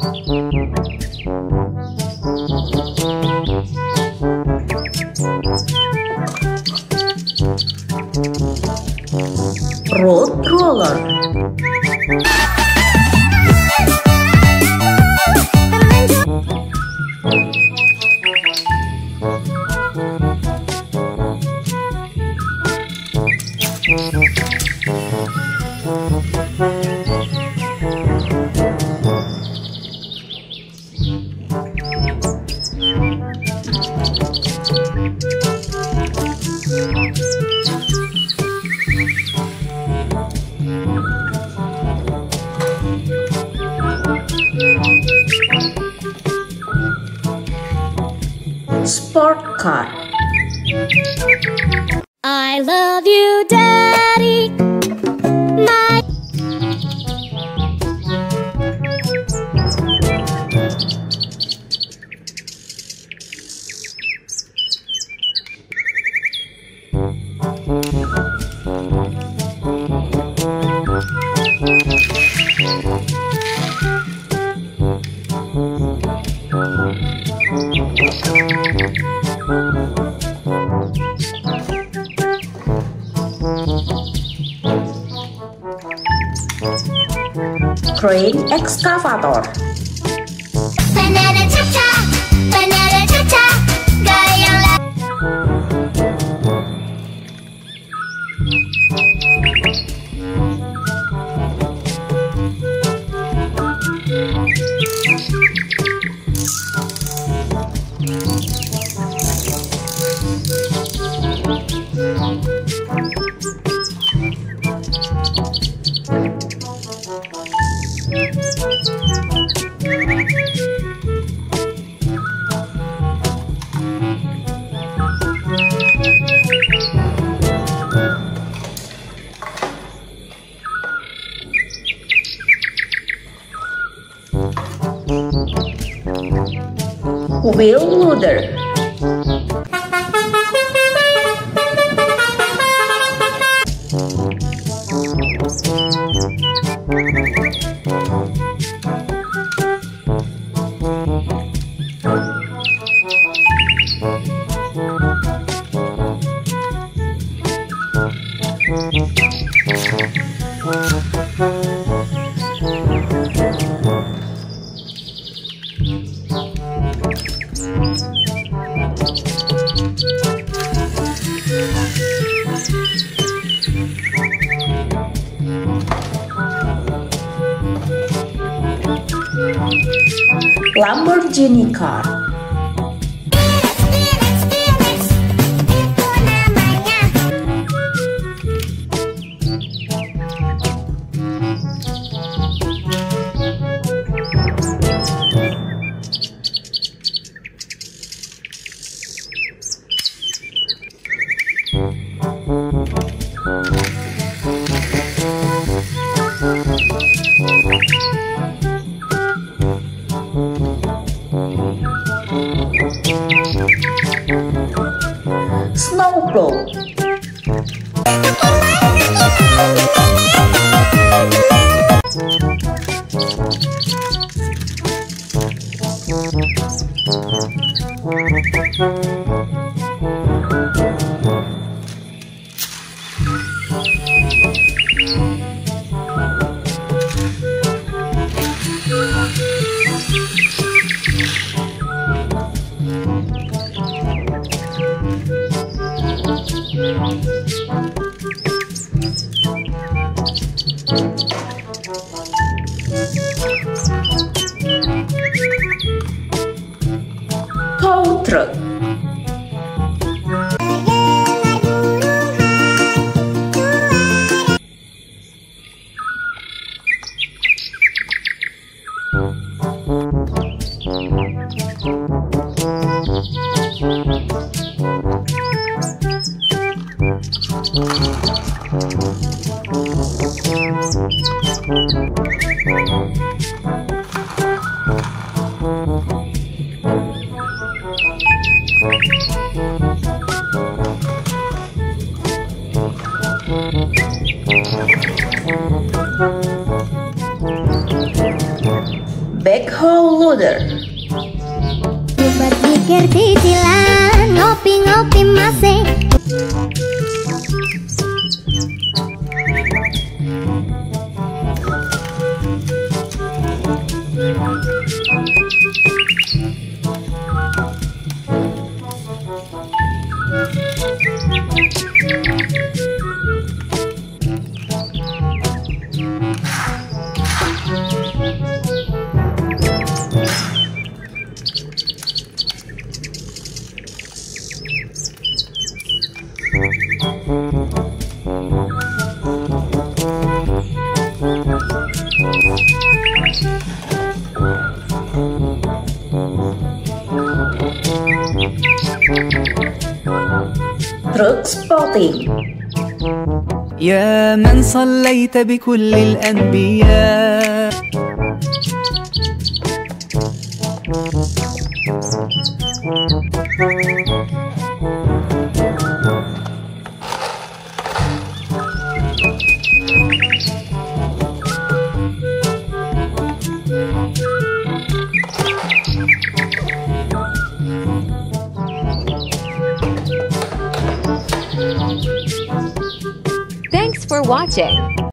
Road roller. Sport car. I love you, Daddy. My crane excavator. Banana cha-cha, banana cha-cha, gaya la. Wheel loader. Lamborghini car. backhoe loader. Buat mikir cicilan, ngopi-ngopi masih. Truck spotting. يا من صليت بكل الأنبياء Thanks for watching.